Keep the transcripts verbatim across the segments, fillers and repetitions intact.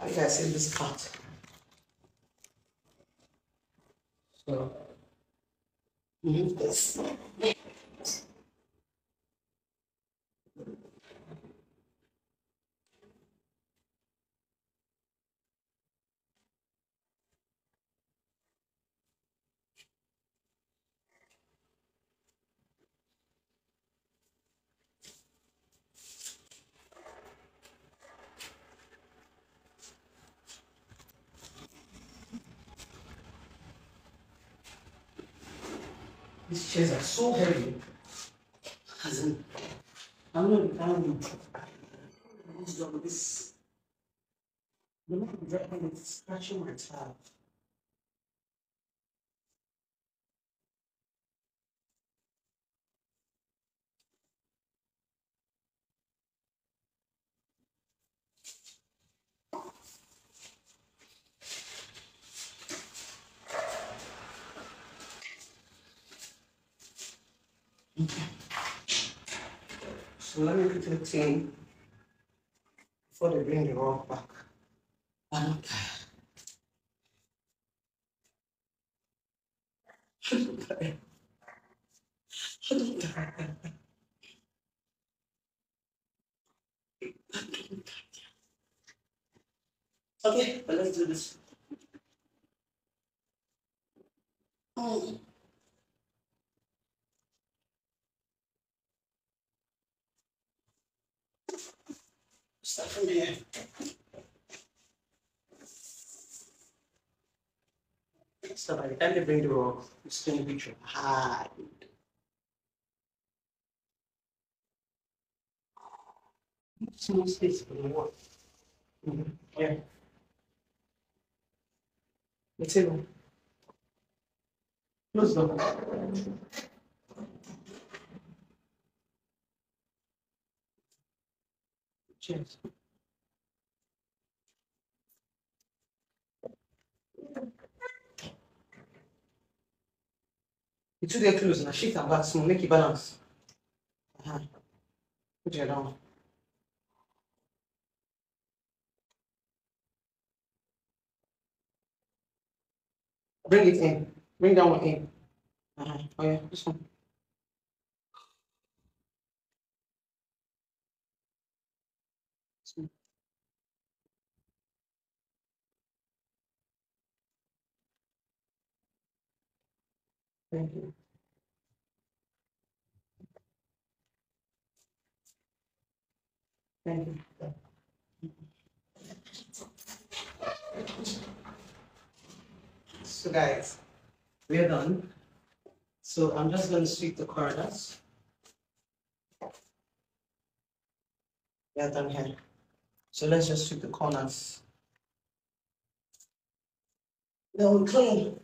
Have you guys seen this cat? So remove this. These chairs are so heavy. As in, I'm not down with this. The man driving is scratching my child. So let me quickly clean before they bring the rock back. I don't care. I don't care. Okay, but let's do this. Oh. Start from here. So by the time they bring the rock, it's going to be hard. Small space for the wall. Mm-hmm. Yeah. The table. Close the door. Cheers. You took their clothes and shift and back soon, make it balance. Uh-huh. Put your down. Bring it in. Bring that one in. Uh-huh. Oh yeah, this one. Thank you. Thank you. So guys, we are done. So I'm just going to sweep the corridors. We are done here. So let's just sweep the corners. Now we clean.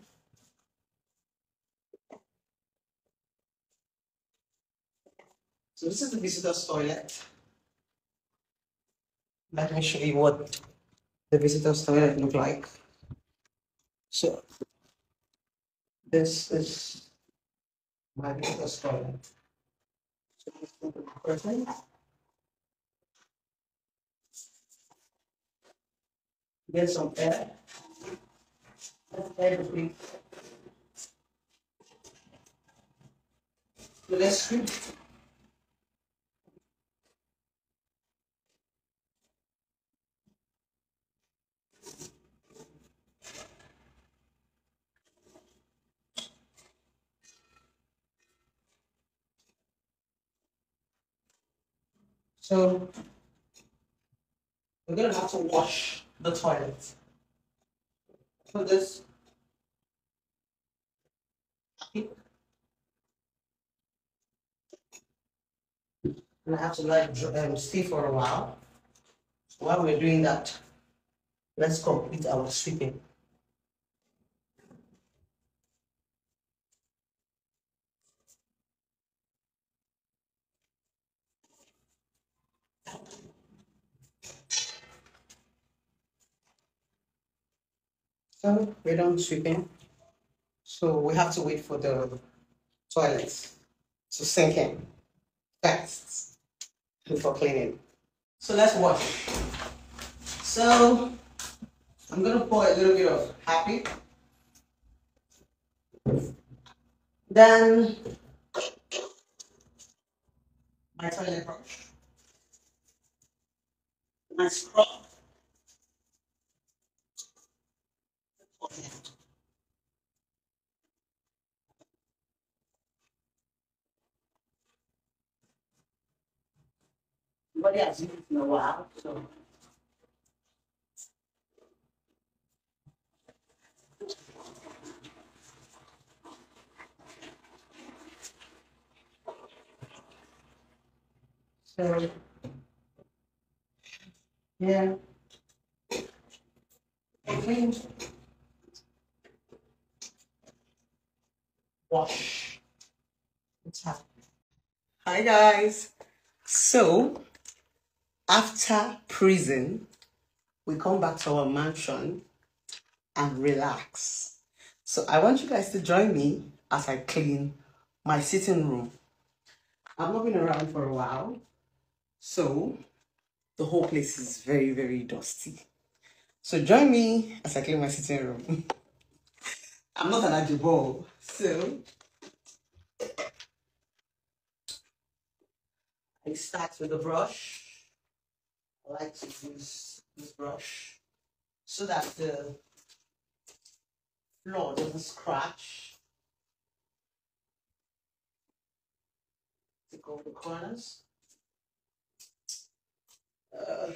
So this is the visitor's toilet. Let me show you what the visitor's toilet looks like. So this is my visitor's toilet. So let's do the curtain. Get some air. Everything. So let's sweep. So we're gonna have to wash the toilet. So this and I have to let it um, stay for a while. So while we're doing that, let's complete our sweeping. So we're done sweeping, so we have to wait for the toilets to sink in fast before cleaning. So let's wash. So I'm going to pour a little bit of happy. Then my toilet brush, my scrub, nobody has used in a while, so. So, yeah, okay. Wash. It's happening. Hi guys. So, after prison, we come back to our mansion and relax. So, I want you guys to join me as I clean my sitting room. I've not been around for a while. So, the whole place is very, very dusty. So, join me as I clean my sitting room. I'm not an adjubal, so I start with a brush. I like to use this brush so that the floor doesn't scratch. Take off the corners. Uh,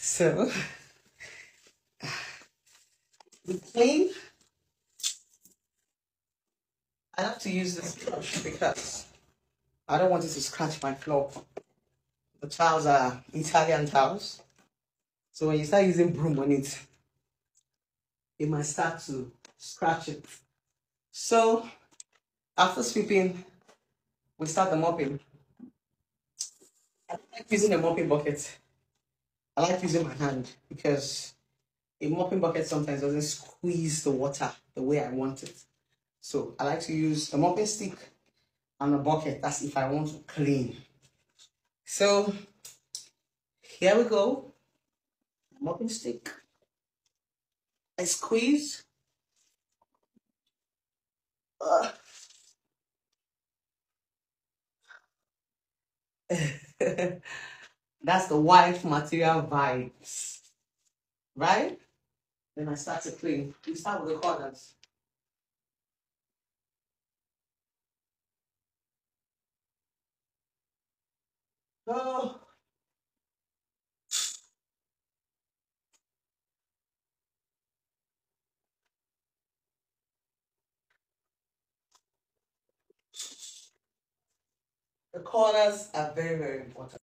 So, we clean. I have to use this brush because I don't want it to scratch my floor. The tiles are Italian tiles. So when you start using broom on it, it might start to scratch it. So, after sweeping, we start the mopping. I like using a mopping bucket. I like using my hand because a mopping bucket sometimes doesn't squeeze the water the way I want it. So I like to use a mopping stick and a bucket. That's if I want to clean. So here we go. Mopping stick. I squeeze. Uh. That's the wife material vibes, right? Then I start to clean. We start with the corners. Oh. The corners are very, very important.